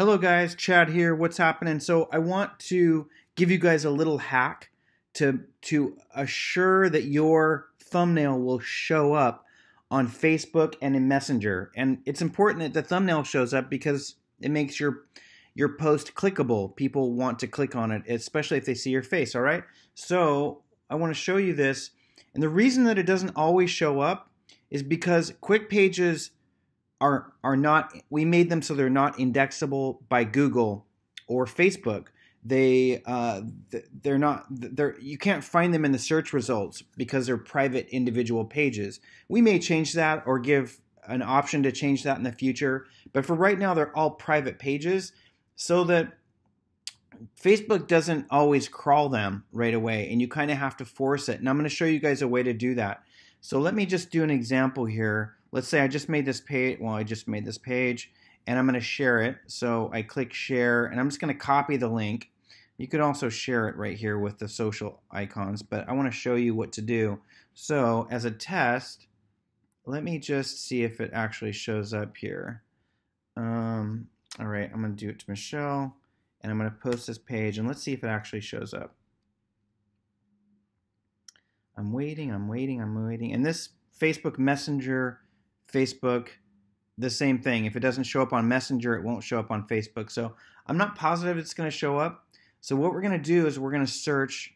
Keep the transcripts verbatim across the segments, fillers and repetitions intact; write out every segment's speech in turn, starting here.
Hello guys, Chad here. What's happening? So I want to give you guys a little hack to, to assure that your thumbnail will show up on Facebook and in Messenger. And it's important that the thumbnail shows up because it makes your, your post clickable. People want to click on it, especially if they see your face, all right? So I want to show you this. And the reason that it doesn't always show up is because Quickpages Are, are not, we made them so they're not indexable by Google or Facebook. They, uh, they're not, they're, you can't find them in the search results because they're private individual pages. We may change that or give an option to change that in the future, but for right now, they're all private pages so that Facebook doesn't always crawl them right away and you kind of have to force it. And I'm going to show you guys a way to do that. So let me just do an example here. Let's say I just made this page, well, I just made this page, and I'm going to share it. So I click share, and I'm just going to copy the link. You could also share it right here with the social icons, but I want to show you what to do. So as a test, let me just see if it actually shows up here. Um, all right, I'm going to do it to Michelle, and I'm going to post this page, and let's see if it actually shows up. I'm waiting, I'm waiting, I'm waiting, and this Facebook Messenger, Facebook, the same thing. If it doesn't show up on Messenger, it won't show up on Facebook. So I'm not positive it's going to show up. So what we're going to do is we're going to search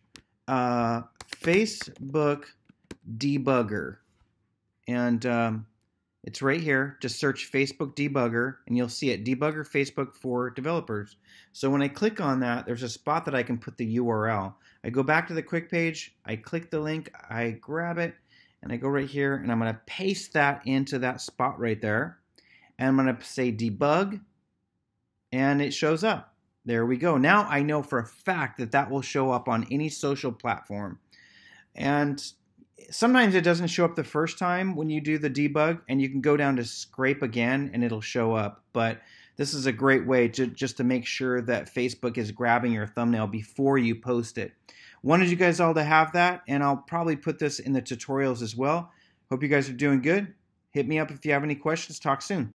uh, Facebook debugger. And um, it's right here. Just search Facebook debugger, and you'll see it. Debugger Facebook for developers. So when I click on that, there's a spot that I can put the U R L. I go back to the quick page. I click the link. I grab it. And I go right here, and I'm going to paste that into that spot right there. And I'm going to say debug, and it shows up. There we go. Now I know for a fact that that will show up on any social platform. And sometimes it doesn't show up the first time when you do the debug, and you can go down to scrape again, and it'll show up. But this is a great way to just to make sure that Facebook is grabbing your thumbnail before you post it. Wanted you guys all to have that, and I'll probably put this in the tutorials as well. Hope you guys are doing good. Hit me up if you have any questions. Talk soon.